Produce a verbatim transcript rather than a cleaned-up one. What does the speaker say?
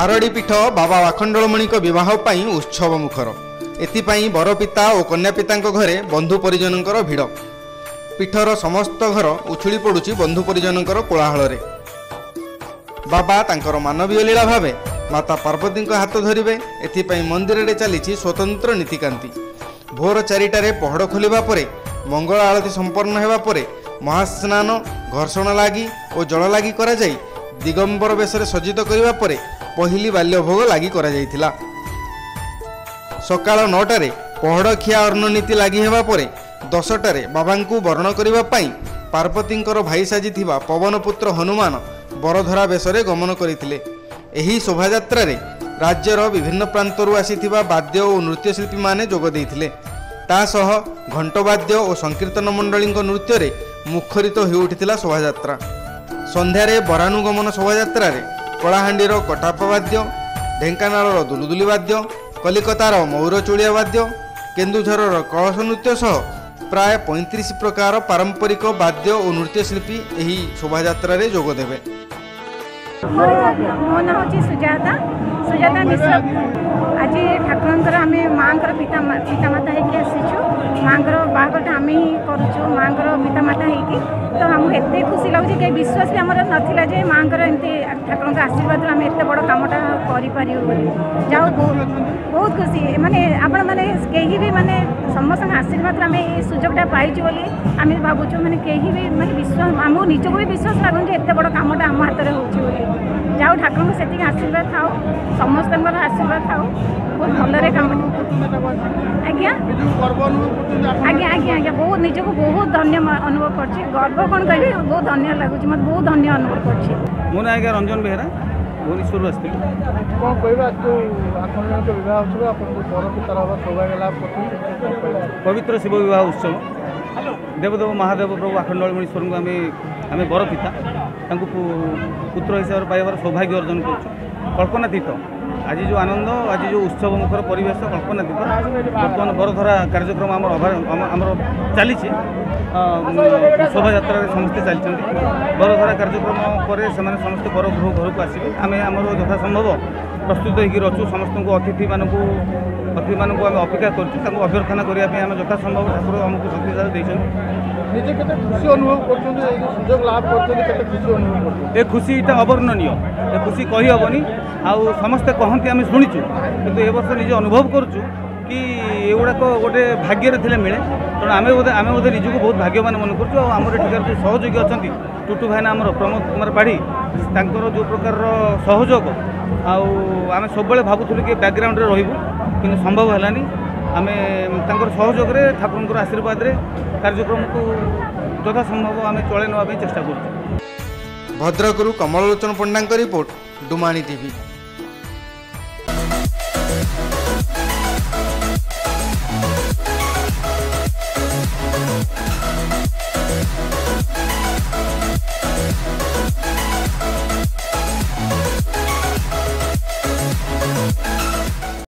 आरडीपीठ बाबा आखंडलमणि बह उत्सव मुखर एपाई बरपिता और कन्यापिता घरे बंधु परिजन भिड़ पीठर समस्त घर उछुली पड़ुची बंधु परिजन कोलाहल बाबा तांकर मानवीय लीला भावे माता पार्वती हाथ धरिबे एपाई मंदिर में चली स्वतंत्र नीतिकांति भोर चारिटारे पहड़ खोलिबा परे मंगल आरती संपन्न हेबा परे महास्नान घर्षण लागी और जल लागी करा जाई दिगंबर बेशरे सज्जित करिबा परे पहिली बाल्य भोग लागी करा जाइथिला। सकाळ नौटारे पहड़खिया अर्णनीति लागी हेबा परे दसटारे बाबांकु वर्ण करिबा पाई पार्वतींकर भाई साजिथिबा पवनपुत्र हनुमान बरधरा बेशरे गमन करिथिले। एही शोभायात्रा रे राज्यर विभिन्न प्रांतरू आसीथिबा वाद्य और नृत्यशिल्पी माने जोग देइथिले। तासह घंटवाद्य और संकीर्तन मंडली नृत्य रे मुखरित हो उठिथिला शोभायात्रा। संध्यारे बरानुगमन शोभायात्रा रे कलाहांडीर कटापवाद्य ढेंकानाळर दुलुदुली वाद्य कलिकतार मयूरचूड़िया वाद्य केन्दुझरर कलश नृत्य सह प्राय पैंतीस प्रकार पारंपरिक वाद्य और नृत्यशिल्पी एही शोभायात्रा रे जोग देबे। मो ना होची सुजाता सुजाता मिश्र आज ठाकुर आम माँ पिता पितामाता होसु माँ बाहर आम ही करुचु माँ पितामाता होती तो हमको एत खुशी लगुच कहीं विश्वास भी आम नाला जे माँ एमती ठाकुर आशीर्वाद आम एत बड़ कामटा कर जाओ बहुत खुशी मैंने आपण मैंने कहीं भी मैंने समस्त आशीर्वाद आम ये सुजोगटा पाइचु बोली आम भावुँ मैंने कहीं भी मैंने विश्वास आमको निजक भी विश्वास लगुन एत बड़ कामटा आम हाथ में हो जाओ ठाकुर से आशीर्वाद थाओ समस्त आशीर्वाद थाओ बहुत भलरे काम आज्ञा आज्ञा आज्ञा आज्ञा बहुत निजक बहुत धन्य अनुभव करछि गर्व कौन कहे बहुत धन्य लगुच मत बहुत धन्य अनुभव करछि। मोना आज्ञा रंजन बेहरा भुवनेश्वर आस्ते कोन कहबा तो आखंडल के विवाह उत्सव अपन को परपितर होबा सौभाग्यला पवित्र शिव विवाह उत्सव देवदेव महादेव प्रभु आखंडलमणीश्वर को आम आम बरपिता पुत्र हिसाब से पाइबार सौभाग्य अर्जन करल्पनातीत आज जो आनंद आज जो उत्सव मुखर परेश कल्पनातीत बर्तमान बरधरा कार्यक्रम आम आम चली शोभा समस्ते चलते बरधरा कार्यक्रम पर समस्त बरगृह घर को आसवे आम आम यथासंभव प्रस्तुत होचु समस्त अतिथि मानक अतिथि मानक आम अपेक्षा करूँ अभ्यर्थना करने यथासंभव ठाकुर आमको शक्तिशाली देते निजे केते खुशी अनुभव करछुं ए सुजोग लाभ करछुं केते खुशी अनुभव करछुं ए खुशीटा अवर्णनीय ए खुशी कहि हबनी आउ समस्त कहंती आमे सुनिचु किंतु ए वर्ष निजे अनुभव करछु कि एगुड़ाक गोटे भाग्य रे थिले मिले तेणु आमे बोधे आमे बोधे निजको बहुत भाग्यवान मन करछु आउ आमर एठिकार जो सहयोगी अछंती टुटु भाईना आमर प्रमोद कुमार पाढ़ी तांकर जो प्रकार सहयोग आउ आमे सबबेले भाबुथुलु कि बैकग्राउंड रे रहिबु किंतु संभव हलानी आमे तांकर सहयोग रे ठाकुरंकर आशीर्वाद रे कार्यक्रम को यथासंभव आमे चले नवा चेष्टा करछु। भद्रकरू कमललोचन पंडांक रिपोर्ट डुमानी टीवी।